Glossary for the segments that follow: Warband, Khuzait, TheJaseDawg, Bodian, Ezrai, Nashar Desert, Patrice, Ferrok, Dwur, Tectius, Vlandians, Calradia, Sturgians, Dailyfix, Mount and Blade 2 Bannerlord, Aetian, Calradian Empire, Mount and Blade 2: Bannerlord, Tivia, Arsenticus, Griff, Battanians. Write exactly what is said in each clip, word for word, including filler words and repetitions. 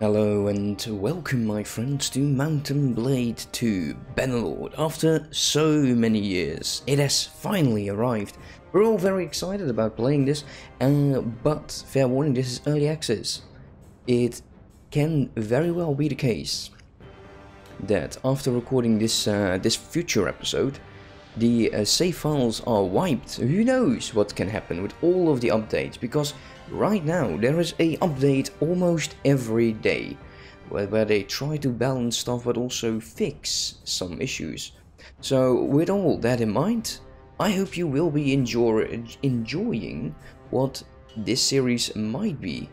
Hello and welcome, my friends, to Mount and Blade two: Bannerlord. After so many years, it has finally arrived. We're all very excited about playing this, uh, but fair warning, this is early access. It can very well be the case that after recording this uh, this future episode, the uh, save files are wiped. Who knows what can happen with all of the updates, because right now there is a update almost every day where, where they try to balance stuff but also fix some issues. So with all that in mind, I hope you will be enjoy enjoying what this series might be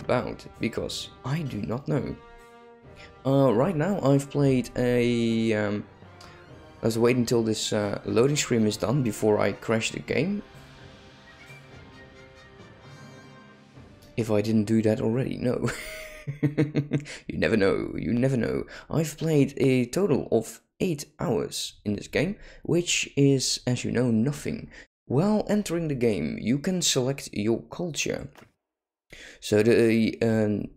about, because I do not know. Uh, right now I've played a... Um, let's wait until this uh, loading screen is done before I crash the game, if I didn't do that already. No. You never know, you never know. I've played a total of eight hours in this game, which is, as you know, nothing. While entering the game, you can select your culture. So the, um,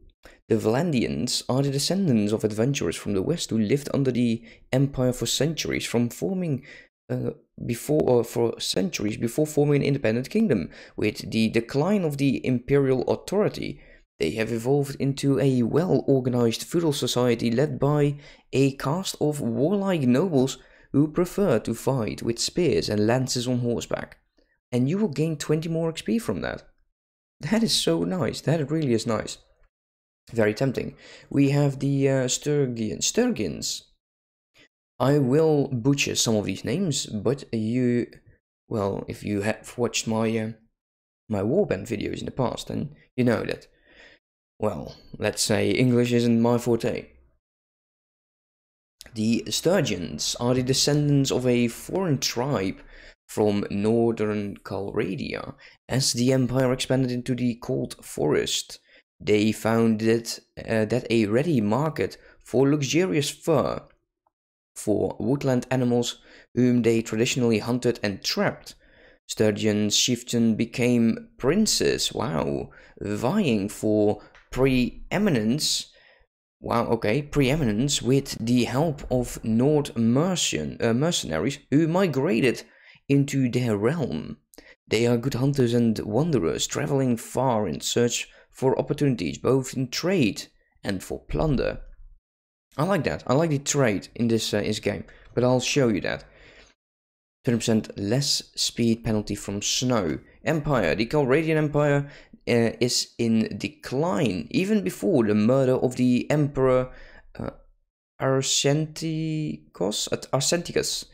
the Vlandians are the descendants of adventurers from the west who lived under the empire for centuries, from forming... Uh, before or for centuries before forming an independent kingdom. With the decline of the imperial authority, they have evolved into a well-organized feudal society led by a caste of warlike nobles who prefer to fight with spears and lances on horseback. And you will gain twenty more X P from that. That is so nice. That really is nice. Very tempting. We have the uh, Sturgian, Sturgians. I will butcher some of these names, but you, well, if you have watched my uh, my Warband videos in the past, then you know that, well, let's say English isn't my forte. The Sturgians are the descendants of a foreign tribe from northern Calradia. As the empire expanded into the cold forest, they found that, uh, that a ready market for luxurious fur for woodland animals whom they traditionally hunted and trapped. Sturgeon's chieftain became princes, wow, vying for preeminence, wow, okay, preeminence with the help of Nord Mercian, uh, mercenaries who migrated into their realm. They are good hunters and wanderers, traveling far in search for opportunities, both in trade and for plunder. I like that. I like the trade in this, uh, this game, but I'll show you that. twenty percent less speed penalty from snow. Empire. The Calradian Empire uh, is in decline, even before the murder of the Emperor uh, Arsenticus. At Arsenticus,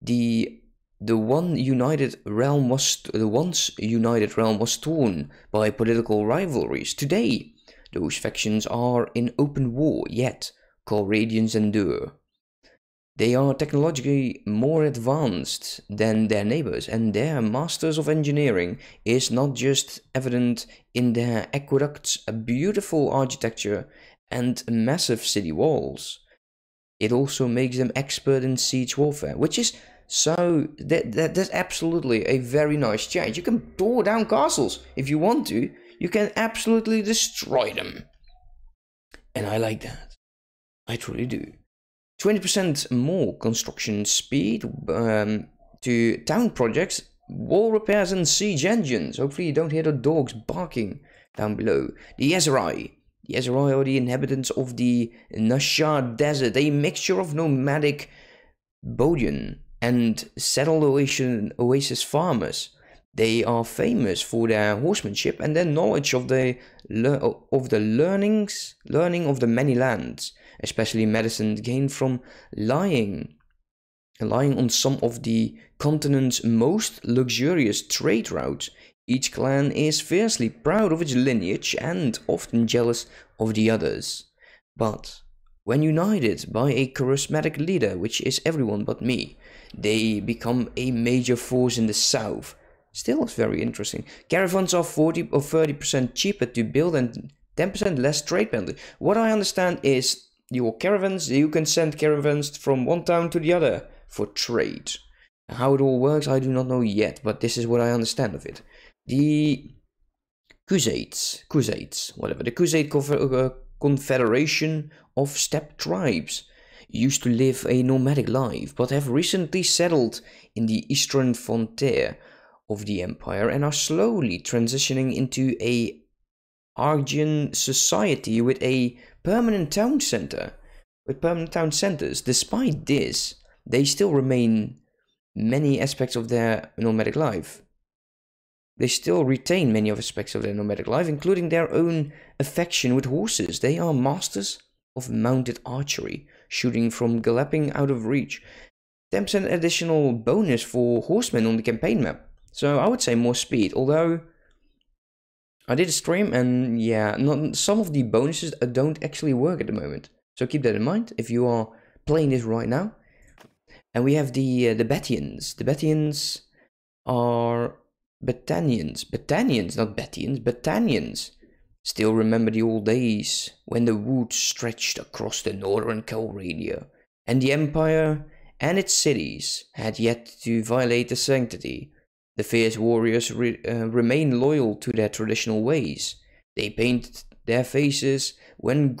the the one united realm was the once united realm was torn by political rivalries. Today, those factions are in open war. Yet Calradians and Dwur. They are technologically more advanced than their neighbors, and their masters of engineering is not just evident in their aqueducts, a beautiful architecture, and massive city walls. It also makes them expert in siege warfare, which is so that, that that's absolutely a very nice change. You can tore down castles if you want to. You can absolutely destroy them, and I like that. I truly do. twenty percent more construction speed um, to town projects, wall repairs and siege engines. Hopefully you don't hear the dogs barking down below. The Ezrai. The Ezrai are the inhabitants of the Nashar Desert, a mixture of nomadic Bodian and settled oasis farmers. They are famous for their horsemanship and their knowledge of the of the learnings, learning of the many lands, especially medicine gained from lying, lying on some of the continent's most luxurious trade routes. Each clan is fiercely proud of its lineage and often jealous of the others. But when united by a charismatic leader, which is everyone but me, they become a major force in the south. Still, it's very interesting. Caravans are forty or thirty percent cheaper to build and ten percent less trade penalty. What I understand is your caravans, you can send caravans from one town to the other for trade. How it all works, I do not know yet, but this is what I understand of it. The Khuzait, Khuzait, whatever. The Khuzait confederation of steppe tribes, used to live a nomadic life, but have recently settled in the eastern frontier of the empire and are slowly transitioning into a Argian society with a permanent town center. With permanent town centers. Despite this, they still remain many aspects of their nomadic life. They still retain many aspects of their nomadic life, including their own affection with horses. They are masters of mounted archery, shooting from galloping out of reach. ten percent additional bonus for horsemen on the campaign map. So I would say more speed, although I did a stream and yeah, not, some of the bonuses don't actually work at the moment. So keep that in mind if you are playing this right now. And we have the uh, the Battanians. The Battanians are Battanians. Battanians, not Battanians. Battanians. Still remember the old days when the woods stretched across the northern Calradia, and the empire and its cities had yet to violate the sanctity. The fierce warriors re uh, remain loyal to their traditional ways. They painted their faces when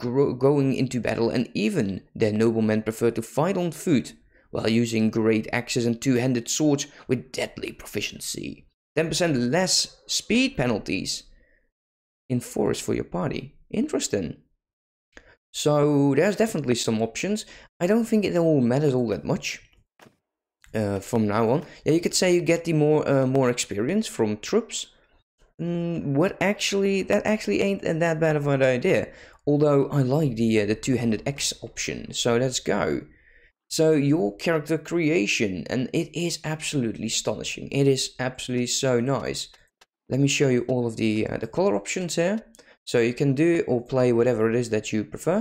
going into battle, and even their noblemen preferred to fight on foot while using great axes and two-handed swords with deadly proficiency. ten percent less speed penalties in forest for your party. Interesting. So there's definitely some options. I don't think it all matters all that much. Uh, from now on, yeah, you could say you get the more uh, more experience from troops. Mm, what actually that actually ain't that bad of an idea. Although I like the uh, the two-handed axe option, so let's go. So your character creation, and it is absolutely astonishing. It is absolutely so nice. Let me show you all of the uh, the color options here, so you can do or play whatever it is that you prefer.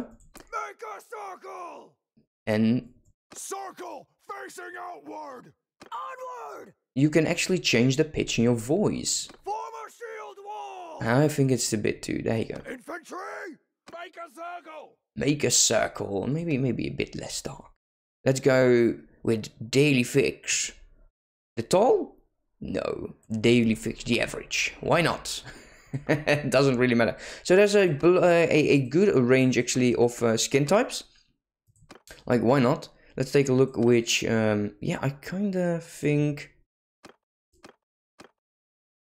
Make a circle. And circle. Facing outward. Onward! You can actually change the pitch in your voice. Form a shield wall. I think it's a bit too. There you go. Infantry, make a circle. Make a circle. Maybe, maybe a bit less dark. Let's go with daily fix. The tall? No. Daily fix the average. Why not? It doesn't really matter. So there's a uh, a, a good range actually of uh, skin types. Like why not? Let's take a look which, um, yeah, I kind of think...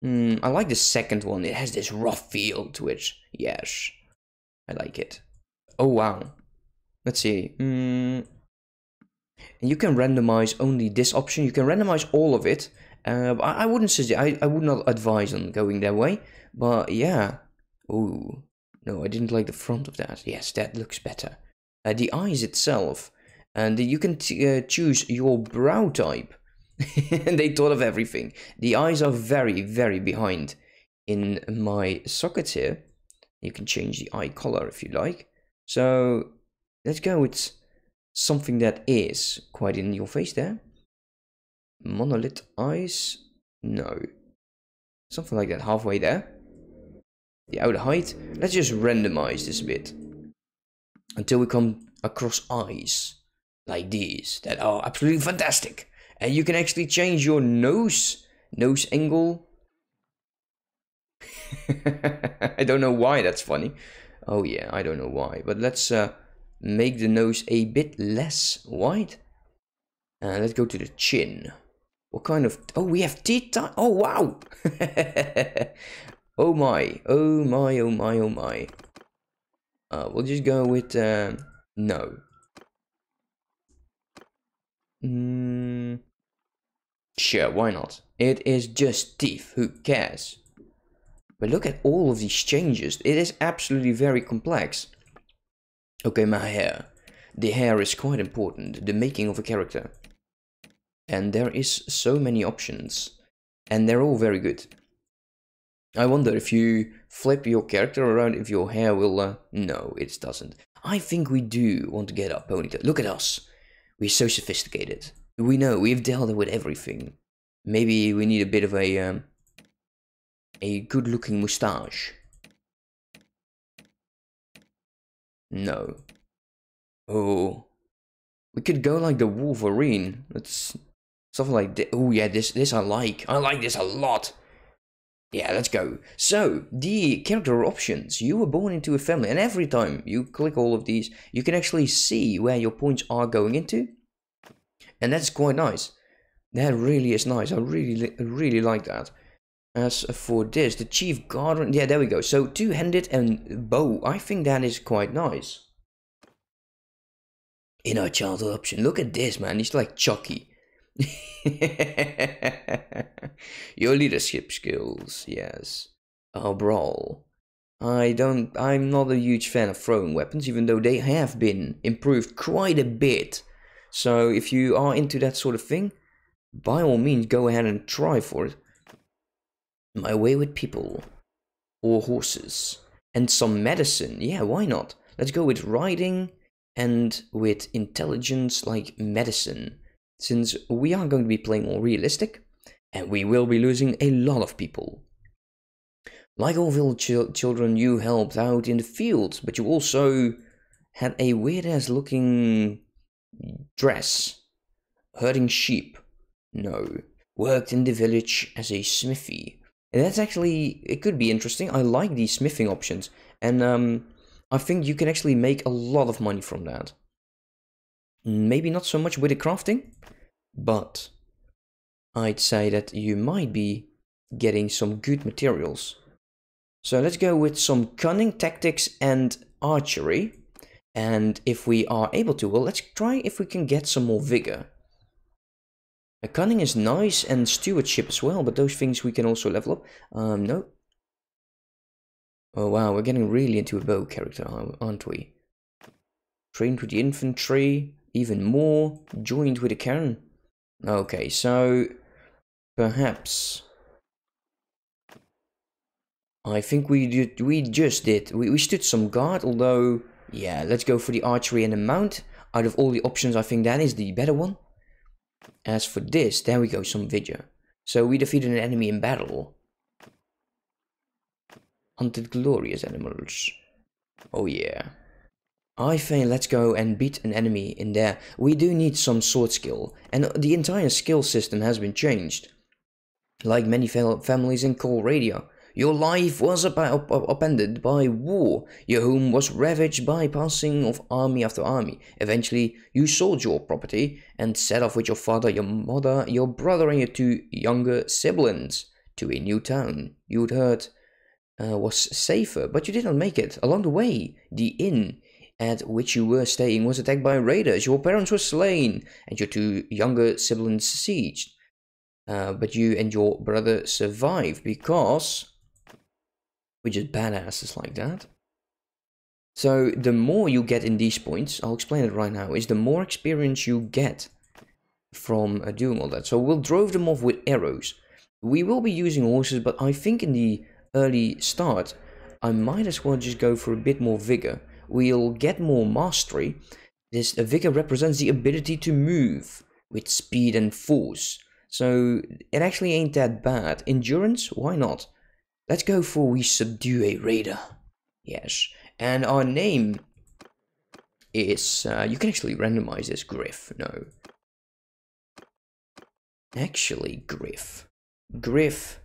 Mm, I like the second one. It has this rough feel to it. Yes, I like it. Oh, wow. Let's see. Mm. And you can randomize only this option. You can randomize all of it. Uh, I, I wouldn't suggest, I, I would not advise on going that way. But, yeah. Oh, no, I didn't like the front of that. Yes, that looks better. Uh, the eyes itself... And you can t uh, choose your brow type. They thought of everything. The eyes are very, very behind in my sockets here. You can change the eye color if you like. So let's go with something that is quite in your face there. Monolith eyes? No. Something like that, halfway there. The outer height. Let's just randomize this a bit. Until we come across eyes. Like these that are absolutely fantastic, and you can actually change your nose nose angle. I don't know why that's funny. Oh yeah, I don't know why, but let's uh, make the nose a bit less wide. Uh, let's go to the chin. What kind of, oh, we have teeth. Oh wow. Oh my, oh my, oh my, oh my. Uh, we'll just go with uh, no. Mm, sure, why not? It is just teeth, who cares? But look at all of these changes. It is absolutely very complex. Okay, my hair. The hair is quite important, the making of a character. And there is so many options. And they're all very good. I wonder if you flip your character around, if your hair will... Uh, no, it doesn't. I think we do want to get our ponytail. Look at us. We're so sophisticated. We know, we've dealt with everything. Maybe we need a bit of a um, a good looking moustache. No. Oh. We could go like the Wolverine. That's something like this. Oh yeah, this this I like. I like this a lot. Yeah, let's go. So, the character options. You were born into a family, and every time you click all of these, you can actually see where your points are going into. And that's quite nice. That really is nice. I really, really like that. As for this, the Chief Guardian. Yeah, there we go. So, two-handed and bow. I think that is quite nice. In our childhood option. Look at this, man. He's like Chucky. Your leadership skills, yes. Our brawl. I don't. I'm not a huge fan of throwing weapons, even though they have been improved quite a bit. So if you are into that sort of thing, by all means, go ahead and try for it. My way with people, or horses, and some medicine. Yeah, why not? Let's go with riding and with intelligence, like medicine. Since we are going to be playing more realistic, and we will be losing a lot of people. Like all village ch children, you helped out in the fields, but you also had a weird-ass looking dress. Herding sheep. No. Worked in the village as a smithy. And that's actually, it could be interesting. I like these smithing options. And um, I think you can actually make a lot of money from that. Maybe not so much with the crafting, but I'd say that you might be getting some good materials. So let's go with some cunning tactics and archery. And if we are able to, well, let's try if we can get some more vigor. A cunning is nice and stewardship as well, but those things we can also level up. Um, no. Oh wow, we're getting really into a bow character, aren't we? Trained with the infantry. Even more, joined with a cannon. Okay, so perhaps I think we did, we just did. We, we stood some guard, although yeah, let's go for the archery and the mount. Out of all the options, I think that is the better one. As for this, there we go, some vigor. So we defeated an enemy in battle. Hunted glorious animals. Oh yeah. I think let's go and beat an enemy in there. We do need some sword skill, and the entire skill system has been changed. Like many families in Calradia, your life was up up up upended by war, your home was ravaged by passing of army after army. Eventually, you sold your property and set off with your father, your mother, your brother and your two younger siblings to a new town. You'd heard uh, was safer, but you did not make it. Along the way, the inn at which you were staying was attacked by raiders, your parents were slain, and your two younger siblings sieged. Uh, but you and your brother survived because we're just badasses like that. So the more you get in these points, I'll explain it right now, is the more experience you get from uh, doing all that. So we'll drove them off with arrows. We will be using horses, but I think in the early start, I might as well just go for a bit more vigor. We'll get more mastery. This vigor represents the ability to move with speed and force. So it actually ain't that bad. Endurance? Why not? Let's go for we subdue a raider. Yes. And our name is... Uh, you can actually randomize this. Griff. No. Actually, Griff. Griff.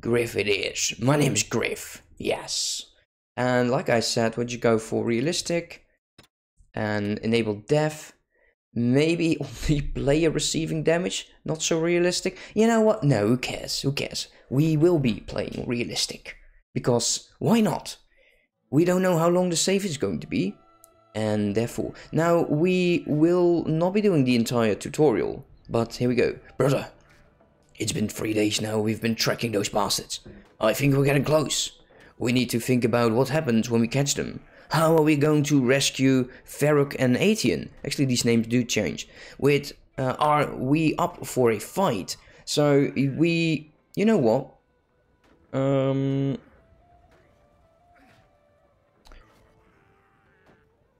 Griff it is. My name's Griff. Yes. And like I said, would you go for realistic and enable death? Maybe only player receiving damage, not so realistic. You know what? No, who cares? Who cares? We will be playing realistic because why not? We don't know how long the save is going to be, and therefore now we will not be doing the entire tutorial. But here we go, brother. It's been three days now. We've been tracking those bastards. I think we're getting close. We need to think about what happens when we catch them. How are we going to rescue Ferrok and Aetian? Actually, these names do change. With, uh, are we up for a fight? So, we... You know what? Um...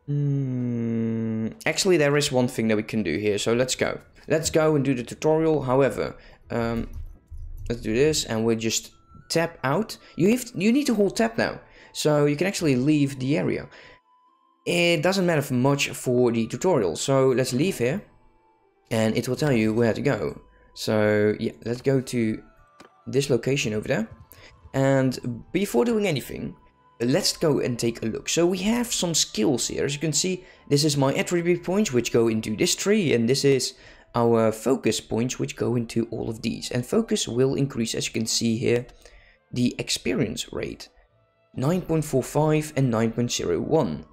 Mm, actually, there is one thing that we can do here. So, let's go. Let's go and do the tutorial. However, um, let's do this and we'll just... tap out. You have to, you need to hold tap now, so you can actually leave the area. It doesn't matter much for the tutorial, so let's leave here, and it will tell you where to go. So yeah, let's go to this location over there. And before doing anything, let's go and take a look. So we have some skills here. As you can see, this is my attribute points, which go into this tree, and this is our focus points, which go into all of these. And focus will increase, as you can see here, the experience rate, nine point four five and nine point zero one.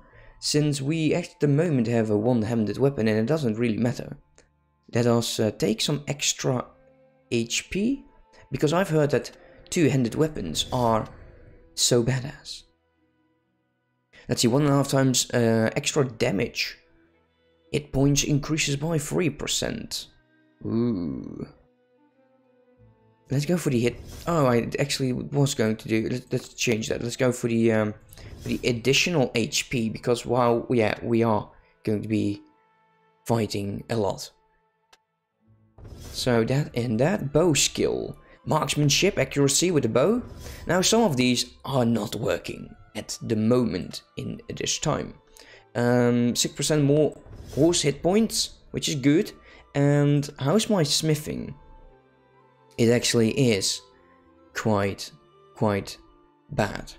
Since we at the moment have a one-handed weapon, and it doesn't really matter. Let us uh, take some extra H P, because I've heard that two-handed weapons are so badass. Let's see, one and a half times uh, extra damage. Hit points increases by three percent. Ooh. Let's go for the hit. Oh, I actually was going to do. Let's, let's change that. Let's go for the um, the additional H P, because while yeah, we are going to be fighting a lot. So that and that bow skill, marksmanship, accuracy with the bow. Now some of these are not working at the moment in this time. Um, six percent more horse hit points, which is good. And how's my smithing? It actually is quite, quite bad.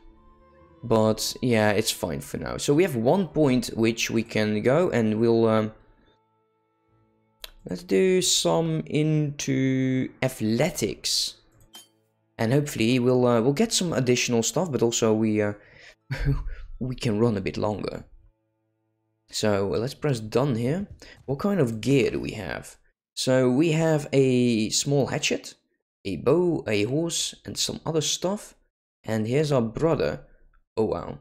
But yeah, it's fine for now. So we have one point which we can go, and we'll... Um, let's do some into athletics. And hopefully we'll uh, we'll get some additional stuff, but also we, uh, we can run a bit longer. So let's press done here. What kind of gear do we have? So we have a small hatchet, a bow, a horse, and some other stuff. And here's our brother. Oh wow.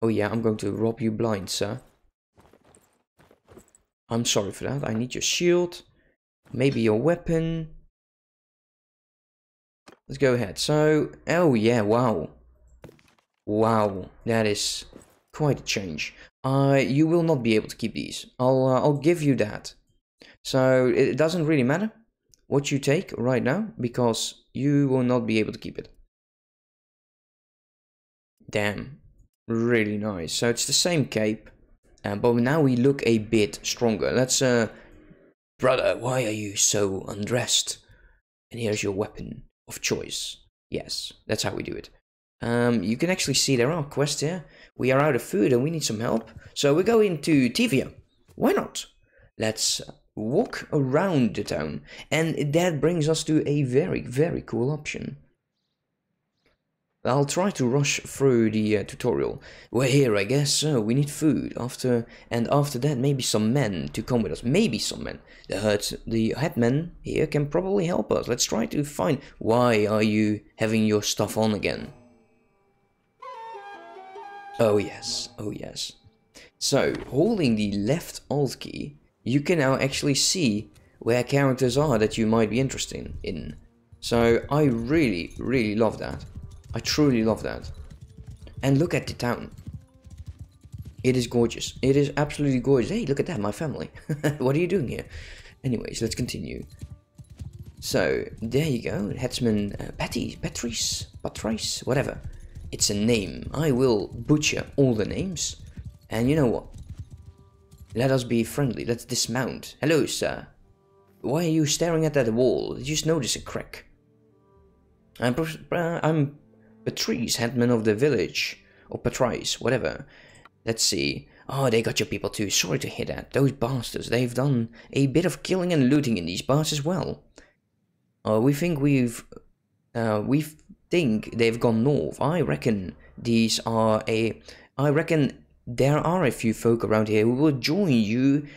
Oh yeah, I'm going to rob you blind, sir. I'm sorry for that. I need your shield. Maybe your weapon. Let's go ahead. So, oh yeah, wow. Wow, that is quite a change. Uh, you will not be able to keep these. I'll, uh, I'll give you that. So it doesn't really matter what you take right now, because you will not be able to keep it. Damn, really nice. So it's the same cape, uh, but now we look a bit stronger. Let's, uh, brother, why are you so undressed? And here's your weapon of choice. Yes, that's how we do it. Um, you can actually see there are quests here. We are out of food and we need some help. So we go into Tivia. Why not? Let's walk around the town, and that brings us to a very, very cool option. I'll try to rush through the uh, tutorial. We're here, I guess. So we need food after, and after that, maybe some men to come with us. Maybe some men. The herds, the headman here can probably help us. Let's try to find. Why are you having your stuff on again? Oh yes, oh yes. So holding the left alt key, you can now actually see where characters are that you might be interested in. So I really, really love that. I truly love that. And look at the town. It is gorgeous. It is absolutely gorgeous. Hey, look at that, my family. What are you doing here? Anyways, let's continue. So, there you go. Headsman uh, Patty, Patrice, Patrice, whatever. It's a name. I will butcher all the names. And you know what? Let us be friendly. Let's dismount. Hello, sir. Why are you staring at that wall? Did you just notice a crack? I'm, uh, I'm Patrice, headman of the village. Or Patrice, whatever. Let's see. Oh, they got your people too. Sorry to hear that. Those bastards, they've done a bit of killing and looting in these parts as well. Oh, we think we've... Uh, we think they've gone north. I reckon these are a... I reckon... There are a few folk around here who will join you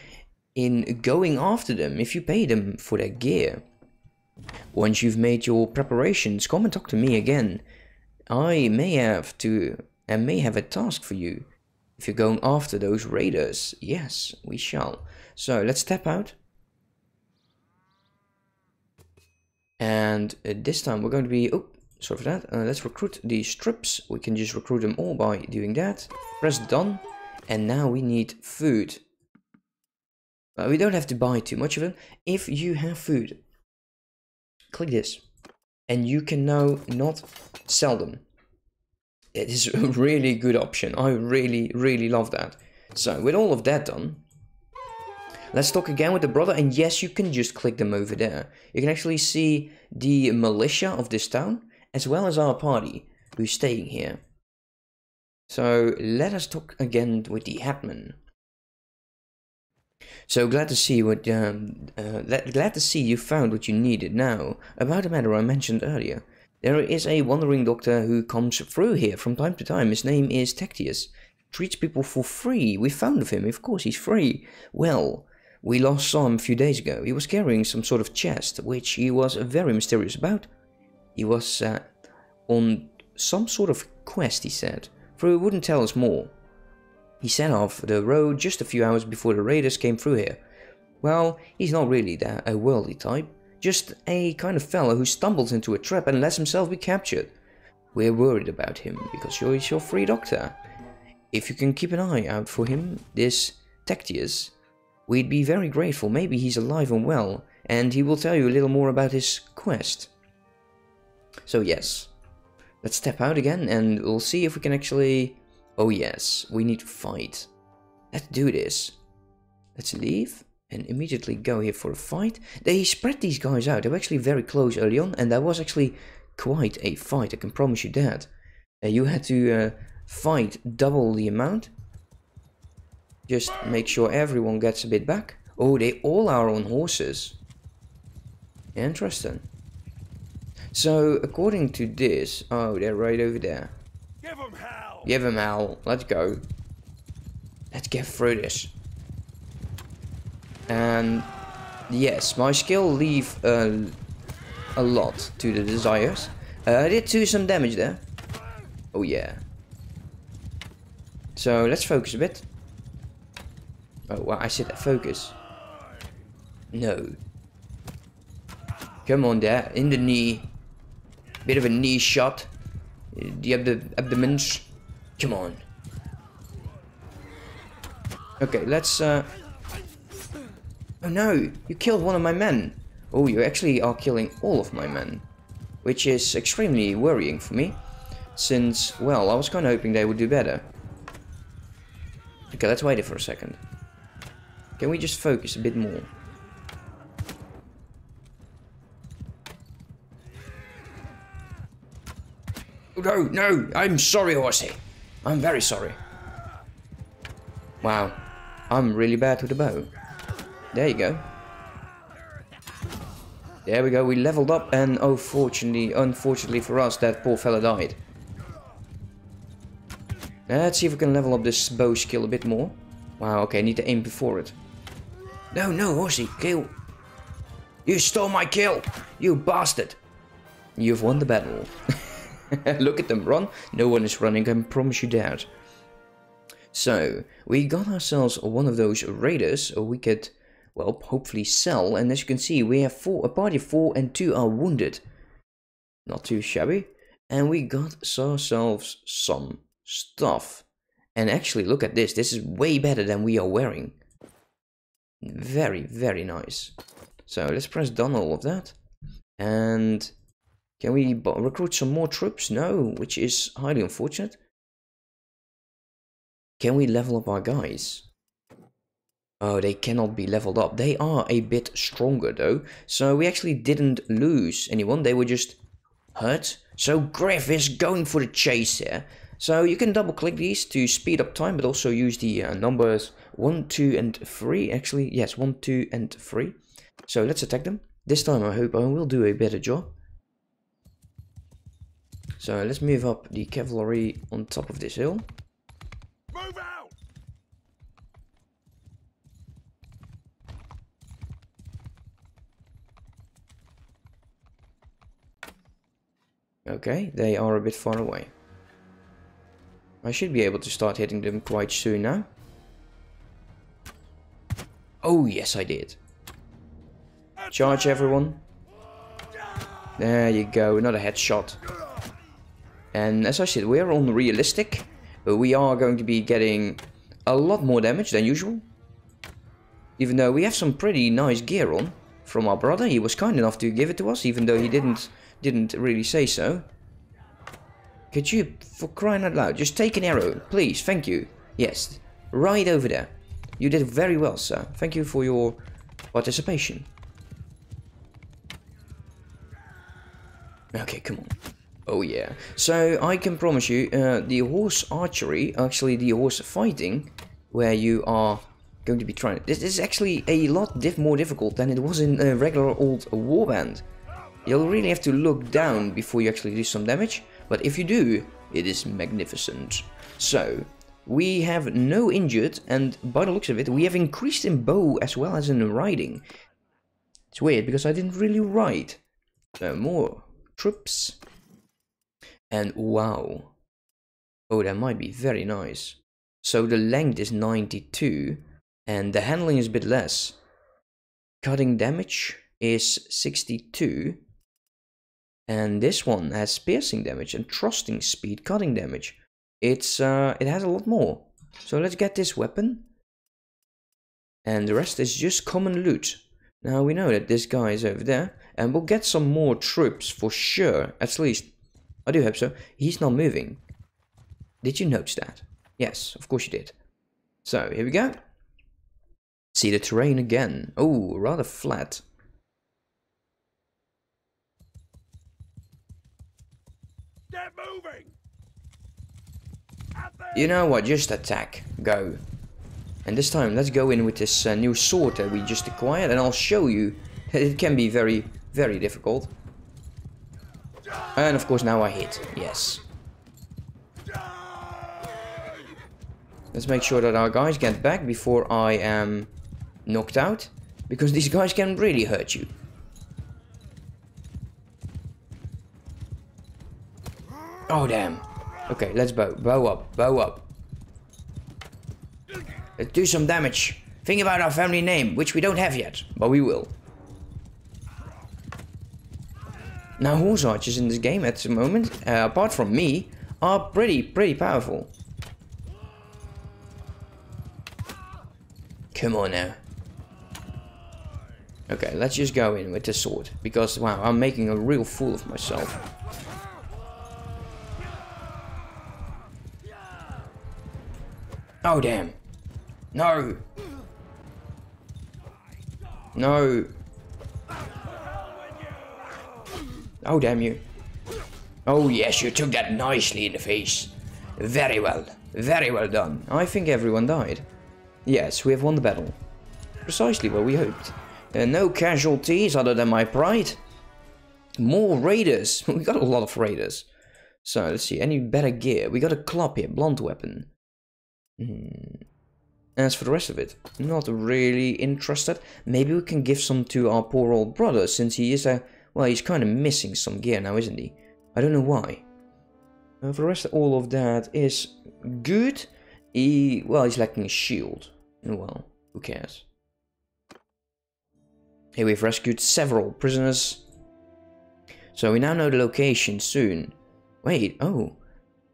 in going after them if you pay them for their gear. Once you've made your preparations, come and talk to me again. I may have to, and may have a task for you. If you're going after those raiders, yes, we shall. So let's step out. And uh, this time we're going to be... Oh, sorry for that. Uh, let's recruit the strips. We can just recruit them all by doing that. Press done. And now we need food. Uh, we don't have to buy too much of it. If you have food, click this. And you can now not sell them. It is a really good option. I really, really love that. So with all of that done, Let's talk again with the brother, and yes, you can just click them over there. You can actually see the militia of this town, as well as our party, who's staying here. So let us talk again with the headman. So glad to see what um, uh, glad to see you found what you needed. Now, about the matter I mentioned earlier, there is a wandering doctor who comes through here from time to time. His name is Tectius. Treats people for free. We found of him. Of course, he's free. Well, we last saw him a few days ago. He was carrying some sort of chest, which he was very mysterious about. He was uh, on some sort of quest, he said, for he wouldn't tell us more. He set off the road just a few hours before the raiders came through here. Well, he's not really that, a worldly type, just a kind of fellow who stumbles into a trap and lets himself be captured. We're worried about him, because you're your free doctor. If you can keep an eye out for him, this Tectius, we'd be very grateful. Maybe he's alive and well, and he will tell you a little more about his quest. So yes, let's step out again and we'll see if we can actually... Oh yes, we need to fight. Let's do this. Let's leave and immediately go here for a fight. They spread these guys out. They were actually very close early on, and that was actually quite a fight, I can promise you that. Uh, you had to uh, fight double the amount. Just make sure everyone gets a bit back. Oh, they all are on horses. Interesting. So, according to this... Oh, they're right over there. Give him hell! Give him hell. Let's go. Let's get through this. And yes, my skill leave uh, a lot to the desires. Uh, I did do some damage there. Oh yeah. So let's focus a bit. Oh wow, I said that focus. No. Come on there, in the knee. Bit of a knee shot. The abd abdomens. Come on. Okay, let's... Uh... Oh no, you killed one of my men. Oh, you actually are killing all of my men. Which is extremely worrying for me. Since, well, I was kind of hoping they would do better. Okay, let's wait here for a second. Can we just focus a bit more? Oh no, no, I'm sorry, horsey. I'm very sorry. Wow, I'm really bad with the bow. There you go. There we go, we leveled up, and oh, fortunately, unfortunately for us, that poor fella died. Now, let's see if we can level up this bow skill a bit more. Wow, okay, I need to aim before it. No, no, horsey, kill. You stole my kill, you bastard. You've won the battle. Look at them run. No one is running, I can promise you that. So, we got ourselves one of those raiders we could, well, hopefully sell. And as you can see, we have four, a party of four, and two are wounded. Not too shabby. And we got ourselves some stuff. And actually, look at this. This is way better than we are wearing. Very, very nice. So, let's press done all of that. And... Can we recruit some more troops? No, which is highly unfortunate. Can we level up our guys? Oh, they cannot be leveled up. They are a bit stronger though. So we actually didn't lose anyone. They were just hurt. So Griff is going for the chase here. So you can double click these to speed up time, but also use the uh, numbers one, two and three. Actually, yes, one, two and three. So let's attack them. This time I hope I will do a better job. So let's move up the cavalry on top of this hill. Move out! Okay, they are a bit far away. I should be able to start hitting them quite soon now. Oh yes, I did. Charge everyone. There you go, another headshot. And as I said, we're on realistic, but we are going to be getting a lot more damage than usual. Even though we have some pretty nice gear on from our brother. He was kind enough to give it to us, even though he didn't didn't really say so. Could you, for crying out loud, just take an arrow, please, thank you. Yes, right over there. You did very well, sir. Thank you for your participation. Okay, come on. Oh yeah. So I can promise you, uh, the horse archery, actually the horse fighting, where you are going to be trying. This is actually a lot diff more difficult than it was in a regular old Warband. You'll really have to look down before you actually do some damage, but if you do, it is magnificent. So, we have no injured, and by the looks of it, we have increased in bow as well as in riding. It's weird, because I didn't really ride. So, more troops. And wow. Oh, that might be very nice. So, the length is ninety-two, and the handling is a bit less. Cutting damage is sixty-two. And this one has piercing damage and thrusting speed cutting damage. It's uh, it has a lot more. So let's get this weapon. And the rest is just common loot. Now we know that this guy is over there. And we'll get some more troops for sure. At least, I do hope so. He's not moving. Did you notice that? Yes, of course you did. So here we go. See the terrain again. Oh, rather flat. Moving. You know what, just attack, go. And this time let's go in with this uh, new sword that we just acquired, and I'll show you that it can be very, very difficult. And of course now I hit, yes. Let's make sure that our guys get back before I am knocked out, because these guys can really hurt you. Oh damn. Okay, let's bow. Bow up. Bow up. Let's do some damage. Think about our family name, which we don't have yet, but we will. Now horse archers in this game at the moment, uh, apart from me, are pretty, pretty powerful. Come on now. Okay, let's just go in with the sword, because wow, I'm making a real fool of myself. Oh damn. No. No. Oh damn you. Oh yes, you took that nicely in the face. Very well. Very well done. I think everyone died. Yes, we have won the battle. Precisely what we hoped. Uh, no casualties other than my pride. More raiders. We got a lot of raiders. So let's see, any better gear? We got a club here, blunt weapon. Hmm. As for the rest of it, not really interested. Maybe we can give some to our poor old brother, since he is a... well, he's kind of missing some gear now, isn't he? I don't know why. Uh, for the rest, all of that is good. He... well, he's lacking a shield. Well, who cares? Here we've rescued several prisoners. So we now know the location soon. Wait, oh...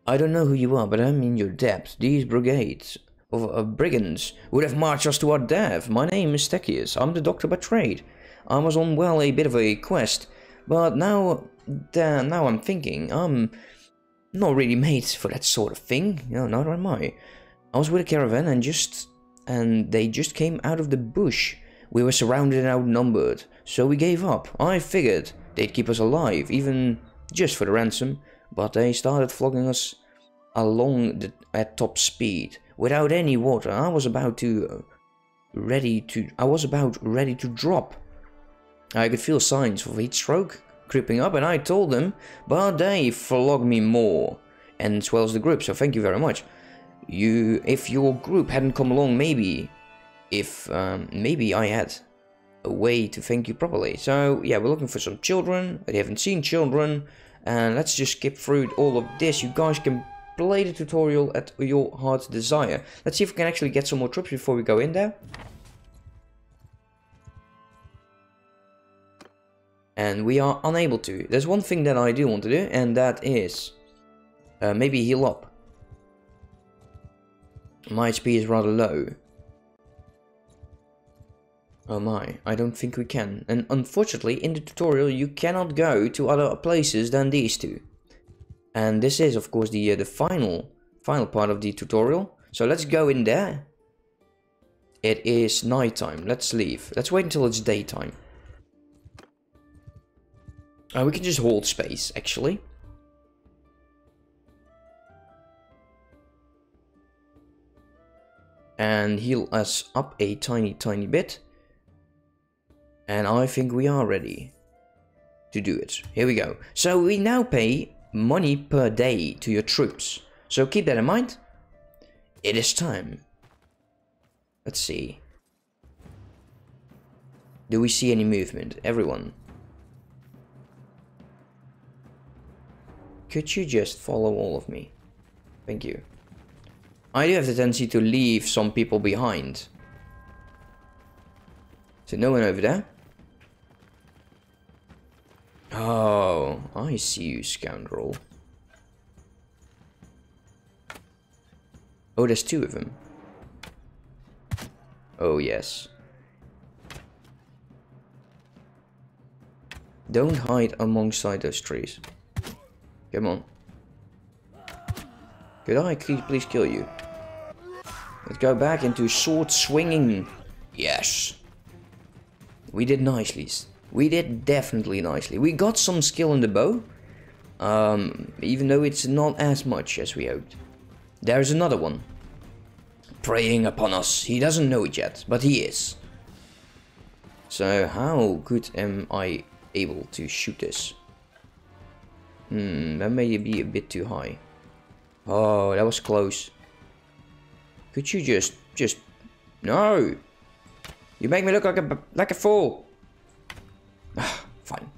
I don't know who you are, but I'm in your debt. These brigades of, of brigands would have marched us to our death. My name is Tectius. I'm the doctor by trade. I was on, well, a bit of a quest, but now, uh, now I'm thinking, I'm not really made for that sort of thing. No, neither am I. I was with a caravan and just, and they just came out of the bush. We were surrounded and outnumbered, so we gave up. I figured they'd keep us alive, even just for the ransom. But they started flogging us along the, at top speed, without any water. I was about to, uh, ready to, I was about ready to drop. I could feel signs of heat stroke creeping up, and I told them, but they flogged me more, and as well as the group. So thank you very much. You, if your group hadn't come along, maybe, if um, maybe I had a way to thank you properly. So yeah, we're looking for some children. They haven't seen children. And let's just skip through all of this. You guys can play the tutorial at your heart's desire. Let's see if we can actually get some more troops before we go in there. And we are unable to. There's one thing that I do want to do, and that is uh, maybe heal up. My H P is rather low. Oh my, I don't think we can. And unfortunately, in the tutorial, you cannot go to other places than these two. And this is, of course, the uh, the final final part of the tutorial. So let's go in there. It is nighttime. Let's leave. Let's wait until it's daytime. Uh, we can just hold space, actually. And heal us up a tiny, tiny bit. And I think we are ready to do it. Here we go. So we now pay money per day to your troops. So keep that in mind. It is time. Let's see. Do we see any movement? Everyone. Could you just follow all of me? Thank you. I do have the tendency to leave some people behind. So no one over there. Oh, I see you, scoundrel. Oh, there's two of them. Oh, yes. Don't hide alongside those trees. Come on. Could I please kill you? Let's go back into sword swinging. Yes. We did nicely. We did definitely nicely. We got some skill in the bow. Um, even though it's not as much as we hoped. There's another one. Preying upon us. He doesn't know it yet, but he is. So how good am I able to shoot this? Hmm, that may be a bit too high. Oh, that was close. Could you just, just... No! You make me look like a, like a fool. Fine.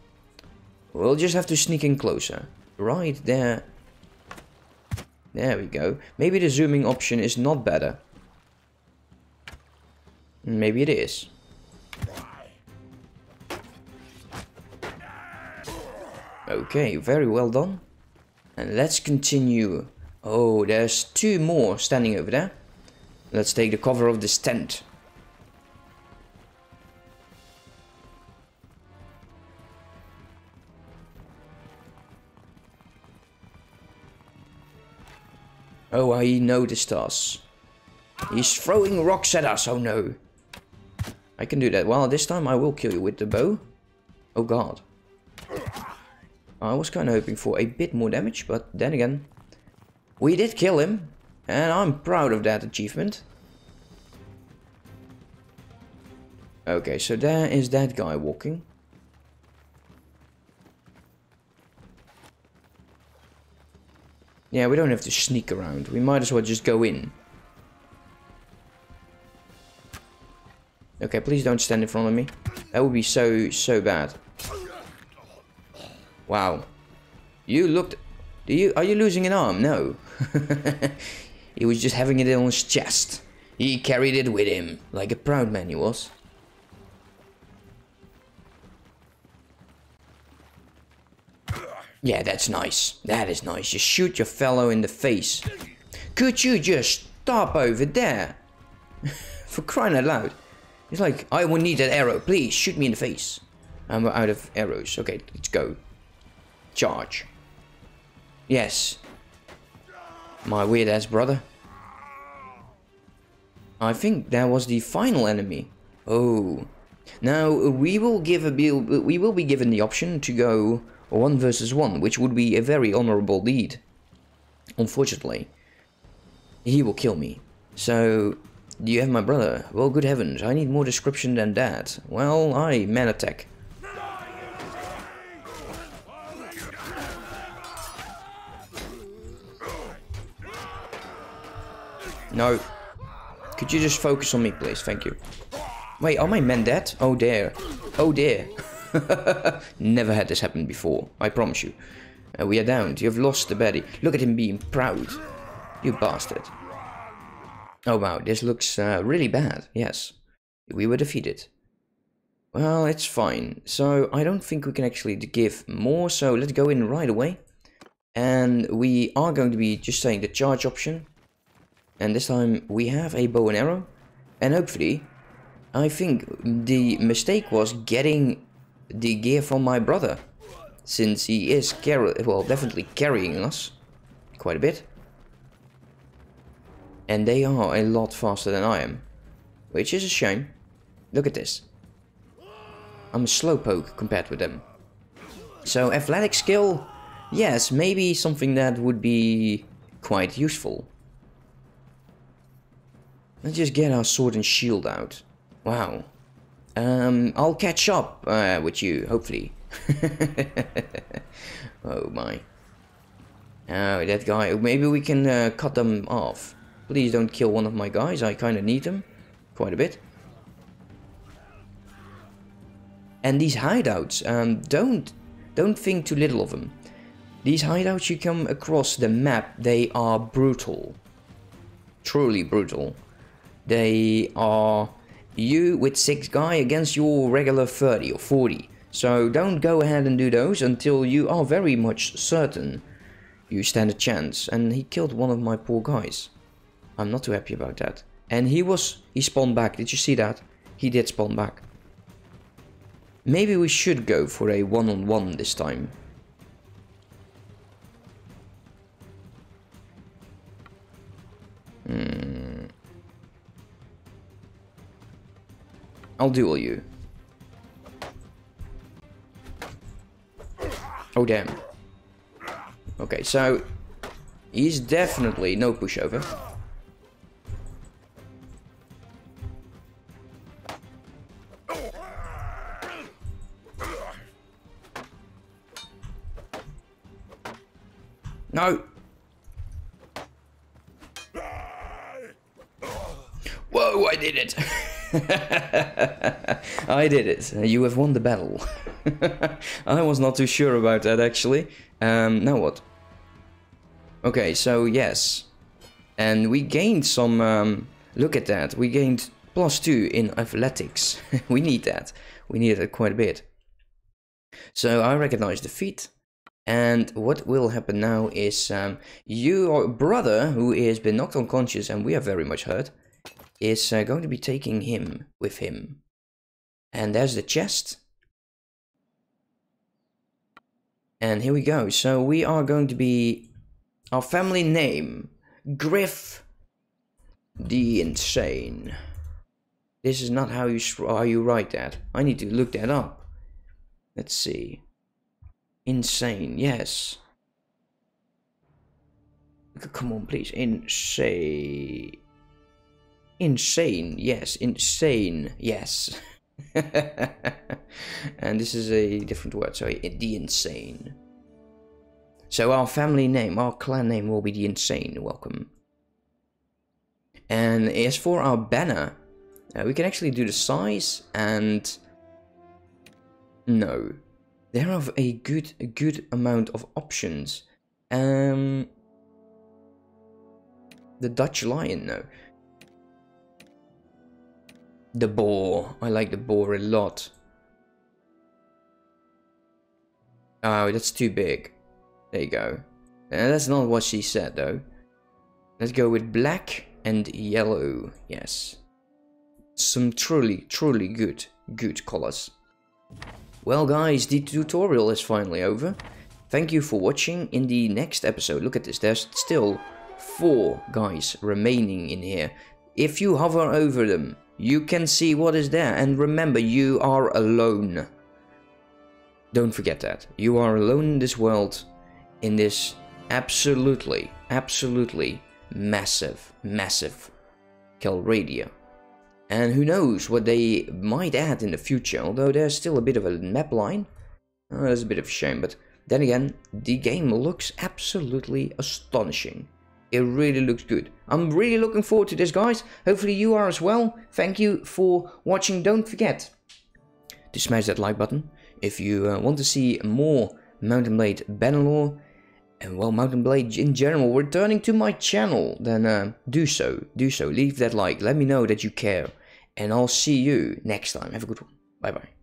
We'll just have to sneak in closer. Right there. There we go. Maybe the zooming option is not better. Maybe it is. Okay, very well done. And let's continue. Oh, there's two more standing over there. Let's take the cover of this tent. Oh, he noticed us. He's throwing rocks at us. Oh no. I can do that. Well, this time I will kill you with the bow. Oh god. I was kind of hoping for a bit more damage, but then again, we did kill him, and I'm proud of that achievement. Okay, so there is that guy walking. Yeah, we don't have to sneak around. We might as well just go in. Okay, please don't stand in front of me. That would be so, so bad. Wow, you looked. Do you are you losing an arm? No, he was just having it on his chest. He carried it with him like a proud man he was. Yeah, that's nice. That is nice. You shoot your fellow in the face. Could you just stop over there? For crying out loud! It's like I will need that arrow. Please shoot me in the face. I'm out of arrows. Okay, let's go. Charge. Yes. My weird ass brother. I think that was the final enemy. Oh. Now we will give a we will be given the option to go one versus one, which would be a very honorable deed. Unfortunately, he will kill me. So, do you have my brother? Well, good heavens, I need more description than that. Well, I man attack. No. Could you just focus on me, please? Thank you. Wait, are my men dead? Oh dear. Oh dear. Never had this happen before, I promise you. Uh, we are downed. You have lost the baddie. Look at him being proud. You bastard. Oh wow, this looks uh, really bad. Yes. We were defeated. Well, it's fine. So, I don't think we can actually give more. So, let's go in right away. And we are going to be just saying the charge option. And this time we have a bow and arrow, and hopefully, I think the mistake was getting the gear from my brother, since he is carry well definitely carrying us quite a bit, and they are a lot faster than I am. which is a shame. Look at this. I'm a slowpoke compared with them. So athletic skill, yes, maybe something that would be quite useful. Let's just get our sword and shield out. Wow. Um, I'll catch up uh, with you, hopefully. Oh my. Oh, that guy. Maybe we can uh, cut them off. Please don't kill one of my guys. I kind of need them quite a bit. And these hideouts, um, don't don't think too little of them. These hideouts you come across the map, they are brutal. Truly brutal. They are you with six guy against your regular thirty or forty. So don't go ahead and do those until you are very much certain you stand a chance. And he killed one of my poor guys. I'm not too happy about that. And he was, he spawned back. Did you see that? He did spawn back. Maybe we should go for a one-on-one this time. Hmm. I'll duel you. Oh damn. Okay, so he's definitely no pushover. No! Whoa, I did it! I did it. You have won the battle. I was not too sure about that, actually. Um, now what? Okay, so yes. And we gained some... Um, look at that. We gained plus two in athletics. We need that. We need it quite a bit. So I recognize defeat. And what will happen now is um, your brother, who has been knocked unconscious and we are very much hurt, is uh, going to be taking him with him. And there's the chest. And here we go. So we are going to be our family name, Griff the Insane. This is not how you how you write that. I need to look that up. Let's see. Insane, yes. Come on, please. Insane. Insane, yes. Insane, yes. And this is a different word, so the Insane. So our family name, our clan name will be the Insane. Welcome. And as for our banner, uh, we can actually do the size and... no. There are a good, a good amount of options. Um, the Dutch lion, no. The boar. I like the boar a lot. Oh, that's too big. There you go. Uh, that's not what she said, though. Let's go with black and yellow. Yes. Some truly, truly good, good colors. Well guys, the tutorial is finally over. Thank you for watching. In the next episode, look at this, there's still four guys remaining in here. If you hover over them, you can see what is there. And remember, you are alone. Don't forget that. You are alone in this world, in this absolutely, absolutely massive, massive Calradia. And who knows what they might add in the future, although there's still a bit of a map line. Oh, that's a bit of a shame, but then again, the game looks absolutely astonishing. It really looks good. I'm really looking forward to this, guys. Hopefully you are as well. Thank you for watching. Don't forget to smash that like button if you uh, want to see more Mount and Blade Bannerlord. And well, Mount and Blade in general, returning to my channel, then uh, do so, do so. Leave that like, let me know that you care. And I'll see you next time. Have a good one. Bye-bye.